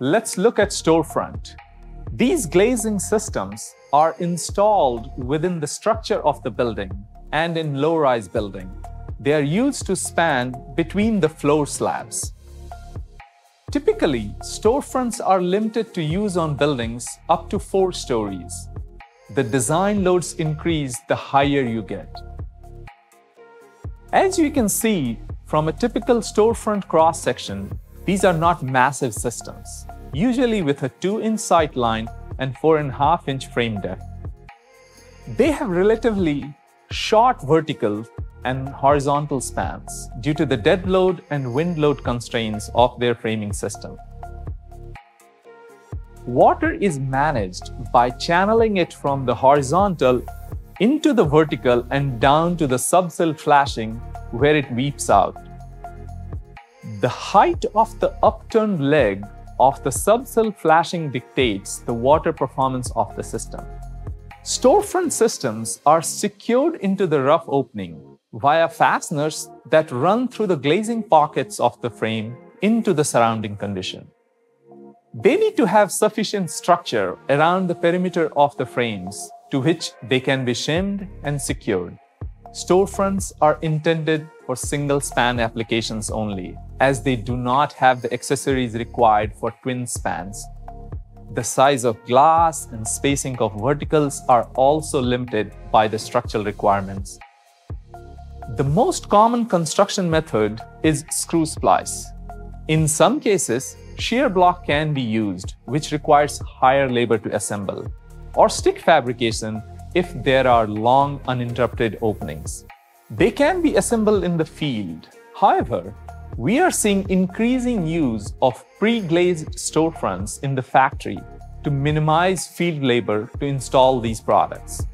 Let's look at storefront. These glazing systems are installed within the structure of the building and in low-rise building. They are used to span between the floor slabs. Typically, storefronts are limited to use on buildings up to 4 stories. The design loads increase the higher you get. As you can see from a typical storefront cross-section, these are not massive systems, usually with a 2-inch sight line and 4.5-inch frame depth. They have relatively short vertical and horizontal spans due to the dead load and wind load constraints of their framing system. Water is managed by channeling it from the horizontal into the vertical and down to the subsill flashing where it weeps out. The height of the upturned leg of the subsill flashing dictates the water performance of the system. Storefront systems are secured into the rough opening via fasteners that run through the glazing pockets of the frame into the surrounding condition. They need to have sufficient structure around the perimeter of the frames to which they can be shimmed and secured. Storefronts are intended for single-span applications only, as they do not have the accessories required for twin spans. The size of glass and spacing of verticals are also limited by the structural requirements. The most common construction method is screw splice. In some cases, shear block can be used, which requires higher labor to assemble, or stick fabrication if there are long uninterrupted openings. They can be assembled in the field. However, we are seeing increasing use of pre-glazed storefronts in the factory to minimize field labor to install these products.